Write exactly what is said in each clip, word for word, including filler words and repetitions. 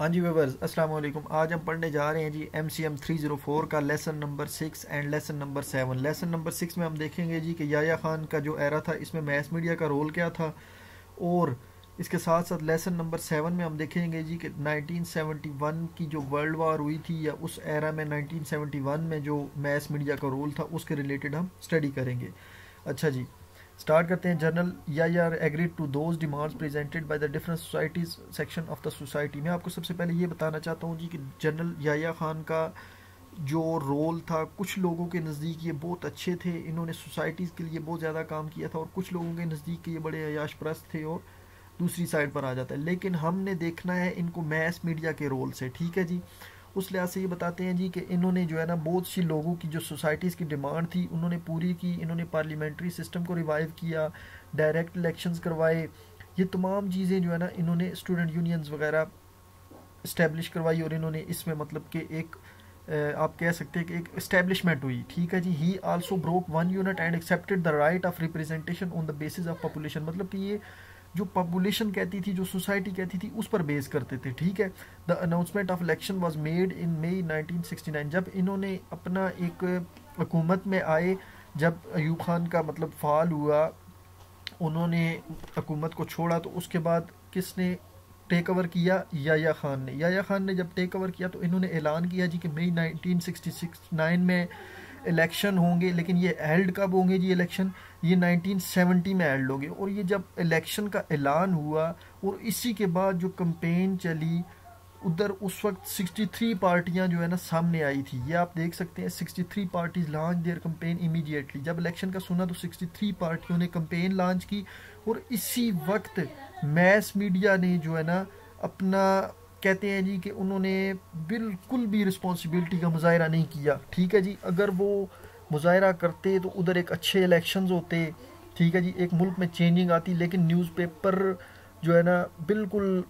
हाँ जी व्यूअर्स, अस्सलाम वालेकुम। आज हम पढ़ने जा रहे हैं G M C M three zero four का lesson number six and lesson number seven. Lesson number six में हम देखेंगे जी कि याह्या खान का जो एरा था इसमें मैस मीडिया का रोल क्या था, और इसके साथ साथ लेसन नंबर सेवन में हम देखेंगे जी कि नाइनटीन सेवेंटी वन की जो वर्ल्ड वार हुई थी या उस एरा में नाइनटीन सेवेंटी वन में जो मैस मीडिया का रोल था उसके रिलेटेड हम स्टडी करेंगे। अच्छा जी, स्टार्ट करते हैं। General Yahya agreed to those demands presented by the different societies section of the society. मैं आपको सबसे पहले ये बताना चाहता हूँ जी कि जनरल याह्या खान का जो रोल था, कुछ लोगों के नज़दीक ये बहुत अच्छे थे, इन्होंने सोसाइटीज़ के लिए बहुत ज़्यादा काम किया था, और कुछ लोगों के नज़दीक ये बड़े अयाश परस्त थे और दूसरी साइड पर आ जाता है। लेकिन हमने देखना है इनको मैस मीडिया के रोल से, ठीक है जी। उस लिहाज से ये बताते हैं जी कि इन्होंने जो है ना बहुत सी लोगों की जो सोसाइटीज़ की डिमांड थी उन्होंने पूरी की। इन्होंने पार्लियामेंट्री सिस्टम को रिवाइव किया, डायरेक्ट इलेक्शंस करवाए, ये तमाम चीज़ें जो है ना इन्होंने स्टूडेंट यूनियंस वगैरह इस्टेब्लिश करवाई, और इन्होंने इसमें मतलब कि एक आप कह सकते हैं कि एक इस्टेब्लिशमेंट हुई, ठीक है जी। He also broke one unit and accepted the right of representation on the basis of population. मतलब कि ये जो पॉपुलेशन कहती थी, जो सोसाइटी कहती थी, उस पर बेस करते थे, ठीक है। The announcement of election was made in May nineteen sixty nine. जब इन्होंने अपना एक हुकूमत में आए, जब अयूब खान का मतलब फाल हुआ, उन्होंने हुकूमत को छोड़ा, तो उसके बाद किसने टेक ओवर किया? याह्या खान ने। याह्या खान ने जब टेक ओवर किया तो इन्होंने ऐलान किया जी कि मई नाइनटीन सिक्सटी नाइन में इलेक्शन होंगे। लेकिन ये हेल्ड कब होंगे जी इलेक्शन? ये नाइनटीन सेवेंटी में हेल्ड होंगे। और ये जब इलेक्शन का ऐलान हुआ और इसी के बाद जो कम्पेन चली उधर, उस वक्त सिक्सटी थ्री पार्टियां जो है ना सामने आई थी। ये आप देख सकते हैं, sixty three parties launch their campaign immediately. जब इलेक्शन का सुना तो सिक्सटी थ्री पार्टियों ने कम्पेन लॉन्च की, और इसी वक्त मैस मीडिया ने जो है ना अपना कहते हैं जी कि उन्होंने बिल्कुल भी रिस्पॉन्सिबिलिटी का मुजाहरा नहीं किया, ठीक है जी। अगर वो मुजाहरा करते तो उधर एक अच्छे इलेक्शंस होते, ठीक है जी, एक मुल्क में चेंजिंग आती। लेकिन न्यूज़पेपर जो है ना बिल्कुल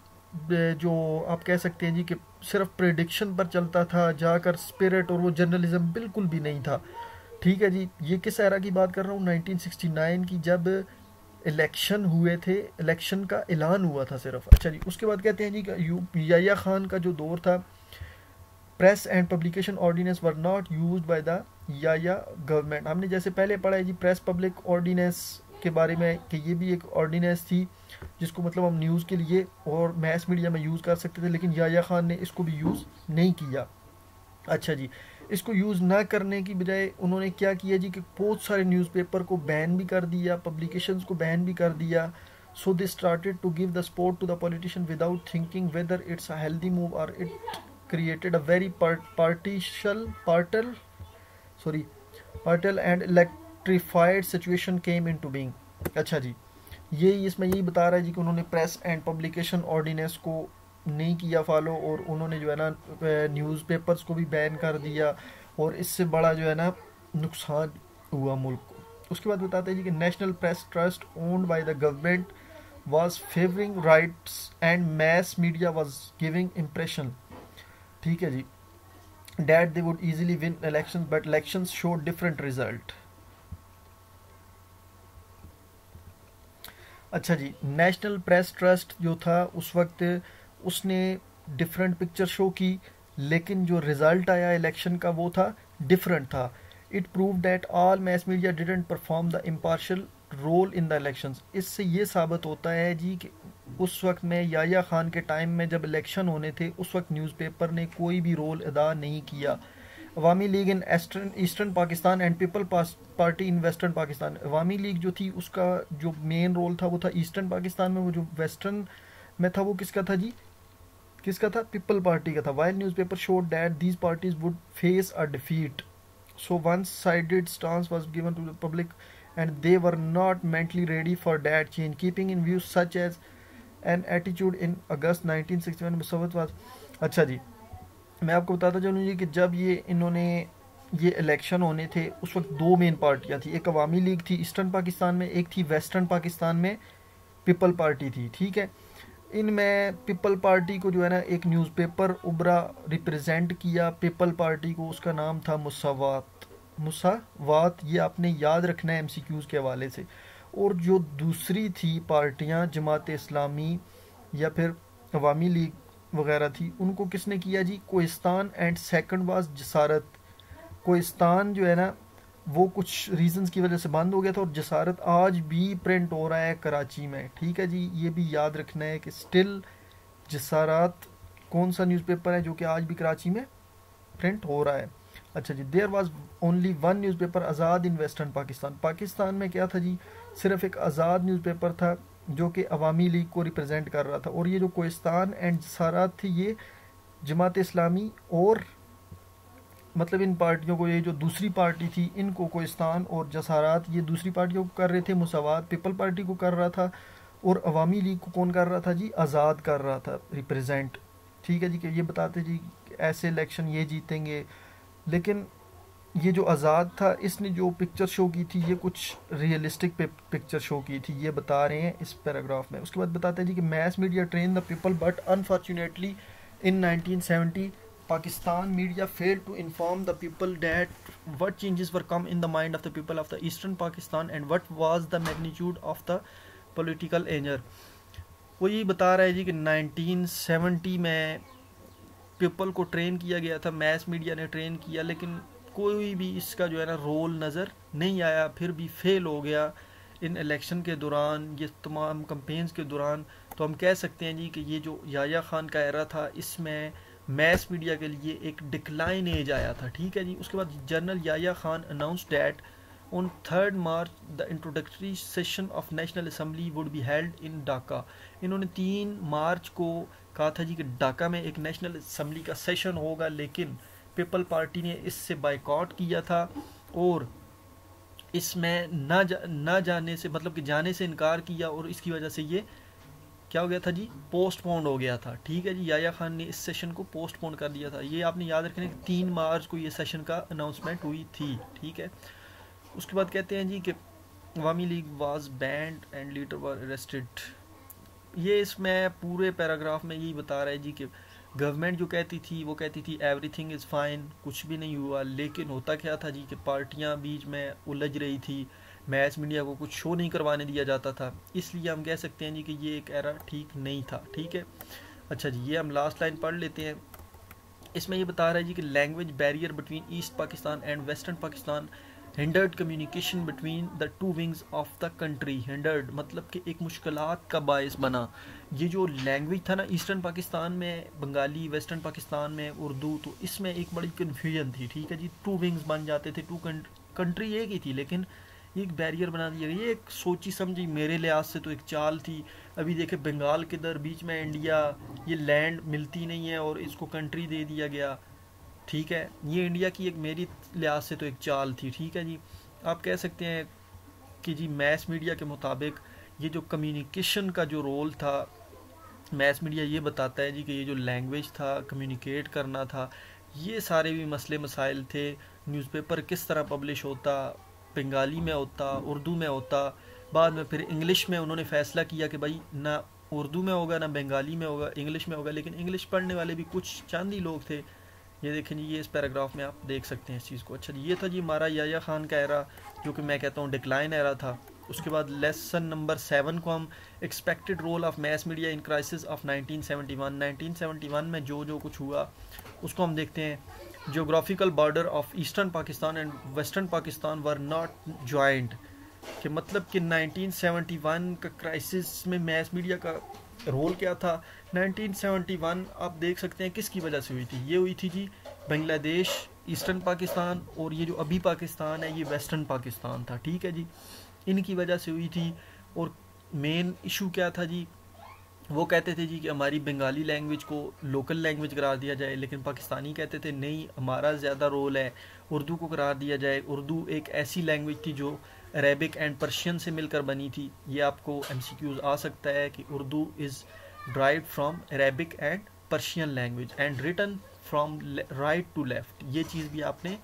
जो आप कह सकते हैं जी कि सिर्फ प्रेडिक्शन पर चलता था जाकर, स्पिरिट और वो जर्नलिज़म बिल्कुल भी नहीं था, ठीक है जी। ये किस एरा की बात कर रहा हूँ? नाइनटीन सिक्सटी नाइन की, जब इलेक्शन हुए थे, इलेक्शन का ऐलान हुआ था सिर्फ। अच्छा जी, उसके बाद कहते हैं जी कि याह्या खान का जो दौर था, press and publication ordinance were not used by the Yahya government. हमने जैसे पहले पढ़ा है जी प्रेस पब्लिक ऑर्डिनेंस के बारे में, कि ये भी एक ऑर्डिनेंस थी जिसको मतलब हम न्यूज़ के लिए और मैस मीडिया में यूज़ कर सकते थे, लेकिन याह्या खान ने इसको भी यूज़ नहीं किया। अच्छा जी, इसको यूज़ ना करने की बजाय उन्होंने क्या किया जी कि बहुत सारे न्यूज़पेपर को बैन भी कर दिया, पब्लिकेशंस को बैन भी कर दिया। So they started to give the support to the politician without thinking whether it's a healthy move और it created a very partial partial sorry partial and electrified situation came into being. अच्छा जी, ये इसमें यही बता रहा है जी कि उन्होंने प्रेस एंड पब्लिकेशन ऑर्डिनेंस को नहीं किया फॉलो, और उन्होंने जो है ना न्यूज़पेपर्स को भी बैन कर दिया, और इससे बड़ा जो है ना नुकसान हुआ मुल्क को। उसके बाद बताते हैं जी कि national press trust owned by the government was favouring rights and mass media was giving impression, ठीक है जी, that they would easily win elections but elections show different result. अच्छा जी, नेशनल प्रेस ट्रस्ट जो था उस वक्त उसने डिफरेंट पिक्चर शो की, लेकिन जो रिज़ल्ट आया इलेक्शन का वो था डिफरेंट था। It prove that all mass media didn't perform the impartial role in the elections. इससे ये साबित होता है जी कि उस वक्त में याह्या खान के टाइम में जब इलेक्शन होने थे उस वक्त न्यूज़पेपर ने कोई भी रोल अदा नहीं किया। Awami League in eastern eastern Pakistan and people party in western Pakistan. Awami League जो थी उसका जो मेन रोल था वो था ईस्टर्न पाकिस्तान में, वो जो वेस्टर्न में था वो किसका था जी, किसका था? पीपल पार्टी का था। While newspaper showed that these parties would face a defeat, so one sided stance was given to the public and they were not mentally ready for that change, keeping in view such as an attitude in August nineteen sixty one Musawat was. अच्छा जी, मैं आपको बताता चलूँ जी कि जब ये इन्होंने ये इलेक्शन होने थे उस वक्त दो मेन पार्टियाँ थी, एक अवामी लीग थी ईस्टर्न पाकिस्तान में, एक थी वेस्टर्न पाकिस्तान में, पीपल पार्टी थी, ठीक है। इनमें पीपल पार्टी को जो है ना एक न्यूज़पेपर उबरा रिप्रेजेंट किया, पीपल पार्टी को, उसका नाम था मुसावात। मुसावात ये आपने याद रखना है एमसीक्यूज़ के हवाले से। और जो दूसरी थी पार्टियां, जमात-ए-इस्लामी या फिर अवामी लीग, वगैरह थी, उनको किसने किया जी? Kohistan, and second was Jasarat. Kohistan जो है ना वो कुछ रीजंस की वजह से बंद हो गया था और जसारत आज भी प्रिंट हो रहा है कराची में। ठीक है जी, ये भी याद रखना है कि स्टिल जसारत कौन सा न्यूज़पेपर है जो कि आज भी कराची में प्रिंट हो रहा है। अच्छा जी, there was only one newspaper Azad in western Pakistan. Pakistan में क्या था जी, सिर्फ एक आज़ाद न्यूज़पेपर था जो कि अवामी लीग को रिप्रेजेंट कर रहा था। और ये जो कोहिस्तान एंड जसारात थी, ये जमात-ए-इस्लामी और मतलब इन पार्टियों को, ये जो दूसरी पार्टी थी इनको, कोहिस्तान और जसारात ये दूसरी पार्टियों को कर रहे थे। मुसावात पीपल पार्टी को कर रहा था और अवामी लीग को कौन कर रहा था जी? आज़ाद कर रहा था रिप्रेजेंट। ठीक है जी, कि ये बताते जी ऐसे इलेक्शन ये जीतेंगे, लेकिन ये जो आज़ाद था इसने जो पिक्चर शो की थी ये कुछ रियलिस्टिक पिक्चर शो की थी, ये बता रहे हैं इस पैराग्राफ में। उसके बाद बताते हैं जी कि mass media train the people but unfortunately in nineteen seventy Pakistan media failed to inform the people that what changes were come in the mind of the people of the eastern Pakistan and what was the magnitude of the political anger. वो ये बता रहा है जी कि nineteen seventy में people को train किया गया था, मैस मीडिया ने ट्रेन किया, लेकिन कोई भी इसका जो है ना रोल नज़र नहीं आया, फिर भी फेल हो गया इन इलेक्शन के दौरान, ये तमाम कंपेन्स के दौरान। तो हम कह सकते हैं जी कि ये जो याह्या खान का एरा था इसमें मैस मीडिया के लिए एक डिक्लाइन एज आया था। ठीक है जी, उसके बाद general Yahya Khan announce that on third March the introductory session of national assembly would be held in Dhaka. इन्होंने तीन मार्च को कहा था जी कि ढाका में एक नेशनल असम्बली का सेशन होगा, लेकिन पीपल पार्टी ने इससे बाइकॉट किया था और इसमें ना जा, ना जाने से मतलब कि जाने से इनकार किया और इसकी वजह से ये क्या हो गया था जी, पोस्टपोन हो गया था। ठीक है जी, याह्या खान ने इस सेशन को पोस्टपोन कर दिया था। ये आपने याद रखना कि तीन मार्च को ये सेशन का अनाउंसमेंट हुई थी। ठीक है, उसके बाद कहते हैं जी कि Awami league was banned and leader were arrested. ये इसमें पूरे पैराग्राफ में यही बता रहा है जी कि गवर्नमेंट जो कहती थी वो कहती थी एवरीथिंग इज़ फाइन, कुछ भी नहीं हुआ, लेकिन होता क्या था जी कि पार्टियां बीच में उलझ रही थी, मैस मीडिया को कुछ शो नहीं करवाने दिया जाता था, इसलिए हम कह सकते हैं जी कि ये एक एरा ठीक नहीं था। ठीक है, अच्छा जी, ये हम लास्ट लाइन पढ़ लेते हैं। इसमें ये बता रहा है जी कि language barrier between east Pakistan and western Pakistan hindered communication between the two wings of the country. Hindered मतलब कि एक मुश्किलात का बायस बना। ये जो लैंग्वेज था ना ईस्टर्न पाकिस्तान में बंगाली, वेस्टर्न पाकिस्तान में उर्दू, तो इसमें एक बड़ी कन्फ्यूजन थी। ठीक है जी, टू विंग्स बन जाते थे, टू कंट्री एक ही थी, लेकिन एक बैरियर बना दिया गया। ये एक सोची समझी मेरे लिहाज से तो एक चाल थी। अभी देखे बंगाल के दर बीच में इंडिया, ये लैंड मिलती नहीं है और इसको कंट्री दे दिया गया। ठीक है, ये इंडिया की एक मेरी लिहाज से तो एक चाल थी। ठीक है जी, आप कह सकते हैं कि जी मैस मीडिया के मुताबिक ये जो कम्युनिकेशन का जो रोल था, मैस मीडिया ये बताता है जी कि ये जो लैंग्वेज था, कम्युनिकेट करना था, ये सारे भी मसले मसाइल थे। न्यूज़पेपर किस तरह पब्लिश होता, बंगाली में होता, उर्दू में होता, बाद में फिर इंग्लिश में उन्होंने फ़ैसला किया कि भाई ना उर्दू में होगा, ना बंगाली में होगा, इंग्लिश में होगा, लेकिन इंग्लिश पढ़ने वाले भी कुछ चंद ही लोग थे। ये देखें जी, ये इस पैराग्राफ में आप देख सकते हैं इस चीज़ को। अच्छा, ये था जी हमारा याह्या खान का एरा, जो कि मैं कहता हूँ डिक्लाइन एरा था। उसके बाद लेसन नंबर सेवन को हम expected role of mass media in crisis of nineteen seventy one. Nineteen seventy one में जो जो कुछ हुआ उसको हम देखते हैं। Geographical border of eastern Pakistan and western Pakistan were not joint, कि मतलब कि नाइनटीन सेवेंटी वन का क्राइसिस में मैस मीडिया का रोल क्या था। नाइनटीन सेवेंटी वन आप देख सकते हैं किसकी वजह से हुई थी, ये हुई थी जी बांग्लादेश, ईस्टर्न पाकिस्तान, और ये जो अभी पाकिस्तान है ये वेस्टर्न पाकिस्तान था। ठीक है जी, इनकी वजह से हुई थी। और मेन इशू क्या था जी, वो कहते थे जी कि हमारी बंगाली लैंग्वेज को लोकल लैंग्वेज करार दिया जाए, लेकिन पाकिस्तानी कहते थे नहीं, हमारा ज़्यादा रोल है, उर्दू को करार दिया जाए। उर्दू एक ऐसी लैंग्वेज थी जो अरेबिक एंड पर्शियन से मिलकर बनी थी। ये आपको एम सी क्यूज़ आ सकता है कि Urdu is drive from Arabic and Persian language and written from right to left. ये चीज़ भी आपने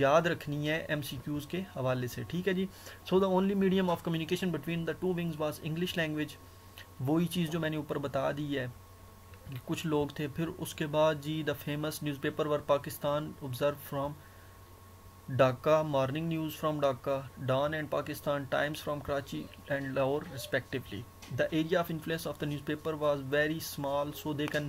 याद रखनी है एम सी क्यूज़ के हवाले से। ठीक है जी, so the only medium of communication between the two wings was English language. वही चीज़ जो मैंने ऊपर बता दी है, कुछ लोग थे। फिर उसके बाद जी the famous newspaper were Pakistan observe from Dhaka, Morning News from Dhaka, Dawn and Pakistan Times from Karachi and Lahore respectively. The area of influence of the newspaper was very small, so they can